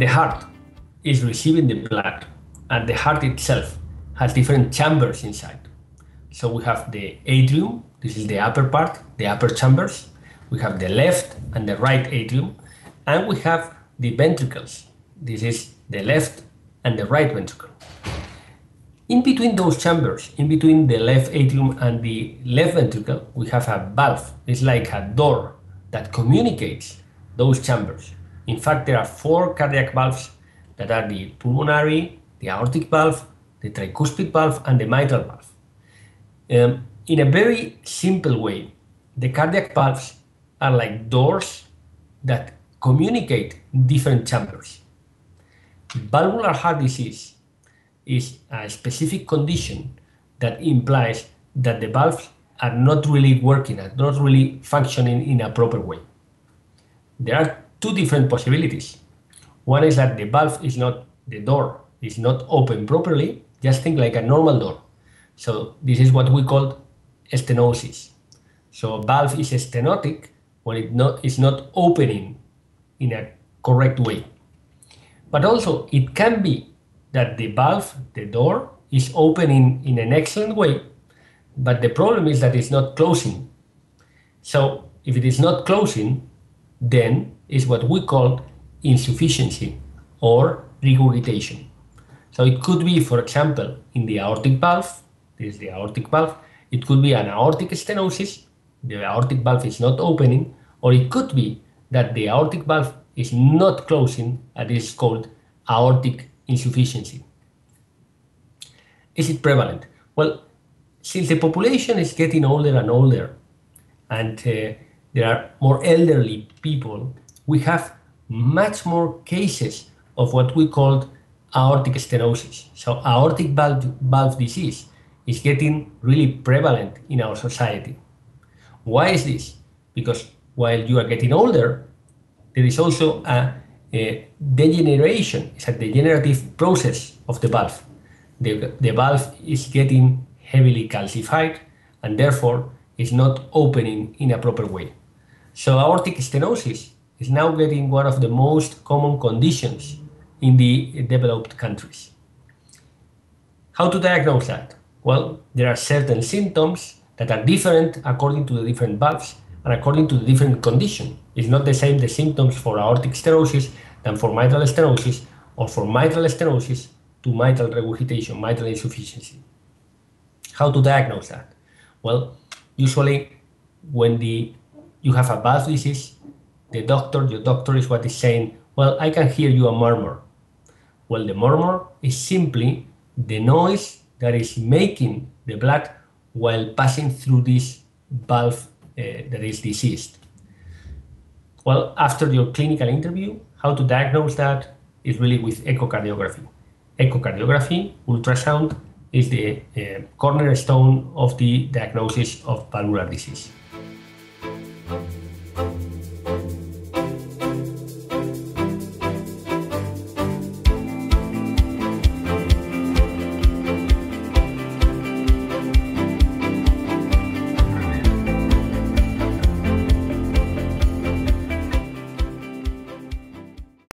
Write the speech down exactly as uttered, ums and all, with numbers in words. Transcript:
the heart is receiving the blood, and the heart itself has different chambers inside. So we have the atrium, this is the upper part, the upper chambers. We have the left and the right atrium, and we have the ventricles. This is the left and the right ventricle. In between those chambers, in between the left atrium and the left ventricle, we have a valve. It's like a door that communicates those chambers. In fact, there are four cardiac valves that are the pulmonary, the aortic valve, the tricuspid valve, and the mitral valve. Um, in a very simple way, the cardiac valves are like doors that communicate different chambers. Valvular heart disease is a specific condition that implies that the valves are not really working, are not really functioning in a proper way. There are two different possibilities. One is that the valve is not, the door is not open properly, just think like a normal door. So this is what we call stenosis. So a valve is stenotic when it not, it's not opening in a correct way. But also it can be that the valve, the door, is opening in an excellent way, but the problem is that it's not closing. So if it is not closing, then is what we call insufficiency or regurgitation. So it could be, for example, in the aortic valve, this is the aortic valve, it could be an aortic stenosis, the aortic valve is not opening, or it could be that the aortic valve is not closing, and it's called aortic insufficiency. Is it prevalent? Well, since the population is getting older and older, and uh, there are more elderly people, we have much more cases of what we call aortic stenosis. So aortic valve, valve disease is getting really prevalent in our society. Why is this? Because while you are getting older, there is also a, a degeneration, it's a degenerative process of the valve. The, the valve is getting heavily calcified and therefore is not opening in a proper way. So aortic stenosis is now getting one of the most common conditions in the developed countries. How to diagnose that? Well, there are certain symptoms that are different according to the different valves and according to the different condition. It's not the same the symptoms for aortic stenosis than for mitral stenosis, or for mitral stenosis to mitral regurgitation, mitral insufficiency. How to diagnose that? Well, usually when the, you have a valve disease, the doctor, your doctor is what is saying, well, I can hear you a murmur. Well, the murmur is simply the noise that is making the blood while passing through this valve uh, that is diseased. Well, after your clinical interview, how to diagnose that is really with echocardiography. Echocardiography, ultrasound, is the uh, cornerstone of the diagnosis of valvular disease.